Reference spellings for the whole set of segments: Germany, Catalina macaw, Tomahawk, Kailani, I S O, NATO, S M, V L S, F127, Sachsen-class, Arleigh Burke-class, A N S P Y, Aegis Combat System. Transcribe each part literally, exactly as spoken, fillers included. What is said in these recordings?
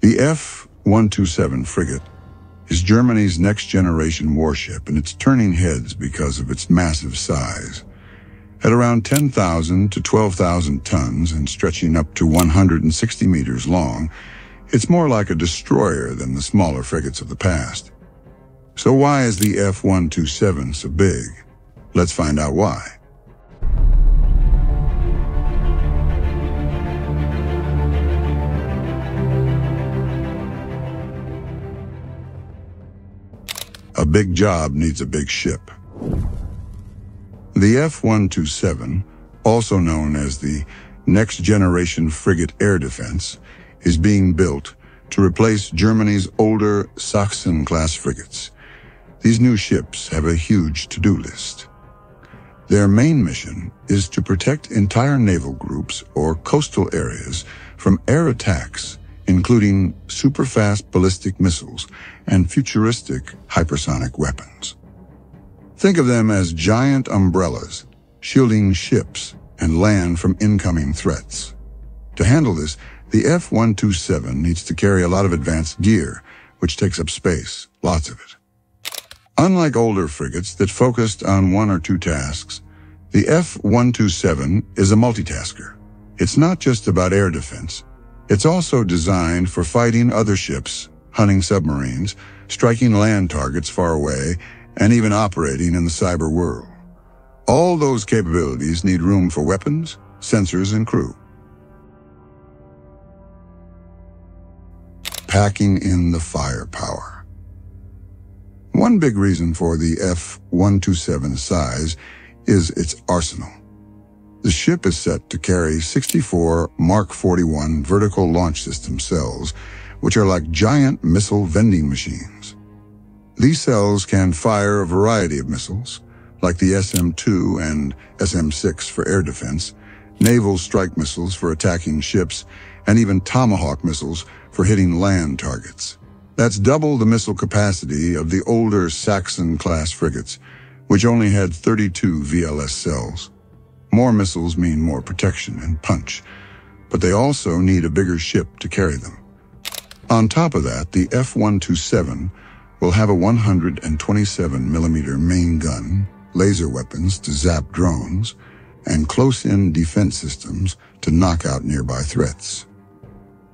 The F one twenty-seven frigate is Germany's next-generation warship, and it's turning heads because of its massive size. At around ten thousand to twelve thousand tons and stretching up to one hundred sixty meters long, it's more like a destroyer than the smaller frigates of the past. So why is the F one twenty-seven so big? Let's find out why. A big job needs a big ship. The F one twenty-seven, also known as the Next Generation Frigate Air Defense, is being built to replace Germany's older Sachsen-class frigates. These new ships have a huge to-do list. Their main mission is to protect entire naval groups or coastal areas from air attacks, including super-fast ballistic missiles and futuristic hypersonic weapons. Think of them as giant umbrellas, shielding ships and land from incoming threats. To handle this, the F one twenty-seven needs to carry a lot of advanced gear, which takes up space, lots of it. Unlike older frigates that focused on one or two tasks, the F one twenty-seven is a multitasker. It's not just about air defense. It's also designed for fighting other ships, hunting submarines, striking land targets far away, and even operating in the cyber world. All those capabilities need room for weapons, sensors, and crew. Packing in the firepower. One big reason for the F one twenty-seven's size is its arsenal. The ship is set to carry sixty-four Mark forty-one vertical launch system cells, which are like giant missile vending machines. These cells can fire a variety of missiles, like the S M two and S M six for air defense, naval strike missiles for attacking ships, and even Tomahawk missiles for hitting land targets. That's double the missile capacity of the older Sachsen-class frigates, which only had thirty-two V L S cells. More missiles mean more protection and punch, but they also need a bigger ship to carry them. On top of that, the F one twenty-seven will have a one hundred twenty-seven millimeter main gun, laser weapons to zap drones, and close-in defense systems to knock out nearby threats.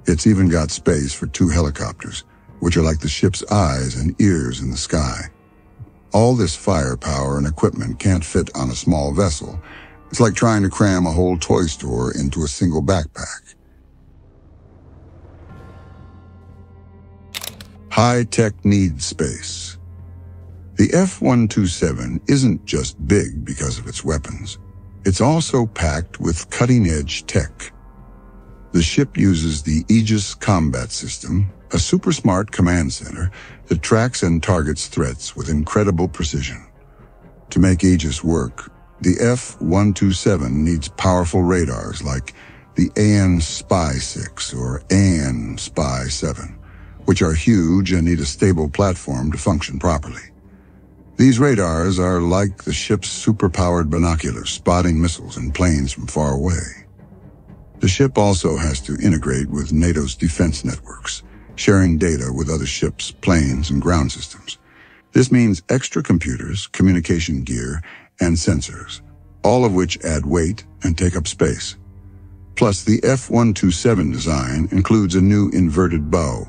It's even got space for two helicopters, which are like the ship's eyes and ears in the sky. All this firepower and equipment can't fit on a small vessel. It's like trying to cram a whole toy store into a single backpack. High-tech need space. The F one twenty-seven isn't just big because of its weapons. It's also packed with cutting-edge tech. The ship uses the Aegis Combat System, a super-smart command center that tracks and targets threats with incredible precision. To make Aegis work, the F one twenty-seven needs powerful radars like the A N S P Y six or A N S P Y seven, which are huge and need a stable platform to function properly. These radars are like the ship's super-powered binoculars, spotting missiles and planes from far away. The ship also has to integrate with NATO's defense networks, sharing data with other ships, planes, and ground systems. This means extra computers, communication gear, and sensors, all of which add weight and take up space. Plus, the F one twenty-seven design includes a new inverted bow,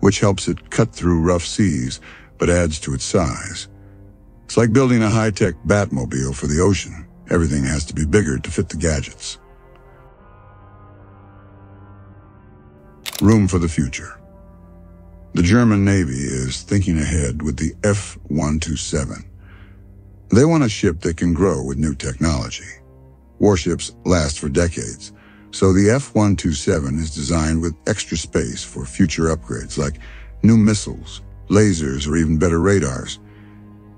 which helps it cut through rough seas but adds to its size. It's like building a high-tech Batmobile for the ocean. Everything has to be bigger to fit the gadgets. Room for the future. The German Navy is thinking ahead with the F one twenty-seven. They want a ship that can grow with new technology. Warships last for decades, so the F one twenty-seven is designed with extra space for future upgrades like new missiles, lasers, or even better radars.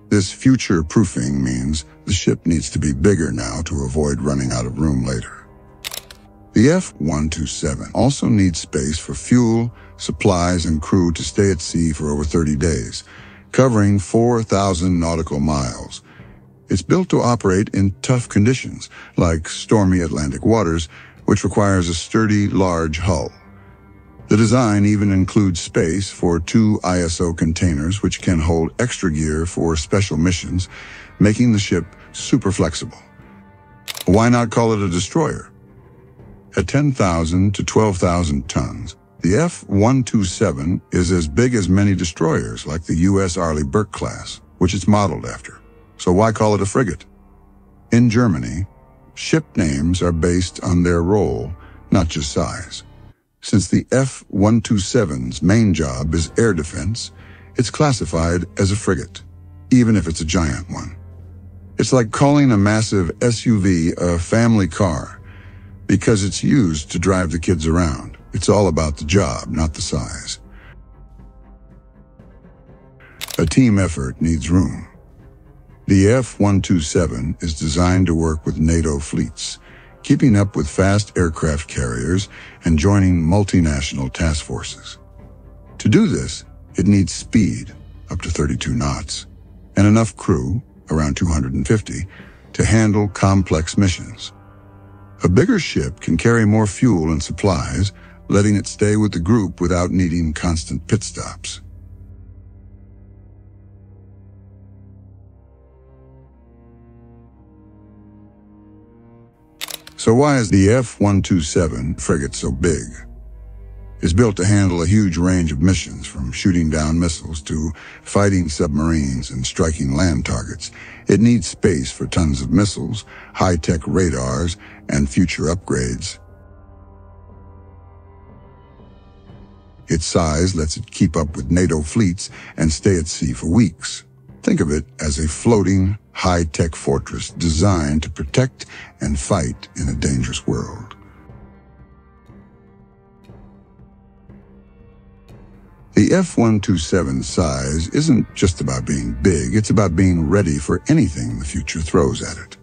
This future-proofing means the ship needs to be bigger now to avoid running out of room later. The F one twenty-seven also needs space for fuel, supplies, and crew to stay at sea for over thirty days, covering four thousand nautical miles. It's built to operate in tough conditions, like stormy Atlantic waters, which requires a sturdy, large hull. The design even includes space for two I S O containers, which can hold extra gear for special missions, making the ship super flexible. Why not call it a destroyer? At ten thousand to twelve thousand tons, the F one twenty-seven is as big as many destroyers like the U S Arleigh Burke-class, which it's modeled after. So why call it a frigate? In Germany, ship names are based on their role, not just size. Since the F one twenty-seven's main job is air defense, it's classified as a frigate, even if it's a giant one. It's like calling a massive S U V a family car, because it's used to drive the kids around. It's all about the job, not the size. A team effort needs room. The F one twenty-seven is designed to work with NATO fleets, keeping up with fast aircraft carriers and joining multinational task forces. To do this, it needs speed, up to thirty-two knots, and enough crew, around two hundred fifty, to handle complex missions. A bigger ship can carry more fuel and supplies, letting it stay with the group without needing constant pit stops. So why is the F one twenty-seven frigate so big? It's built to handle a huge range of missions, from shooting down missiles to fighting submarines and striking land targets. It needs space for tons of missiles, high-tech radars, and future upgrades. Its size lets it keep up with NATO fleets and stay at sea for weeks. Think of it as a floating, high-tech fortress designed to protect and fight in a dangerous world. The F one twenty-seven's size isn't just about being big, it's about being ready for anything the future throws at it.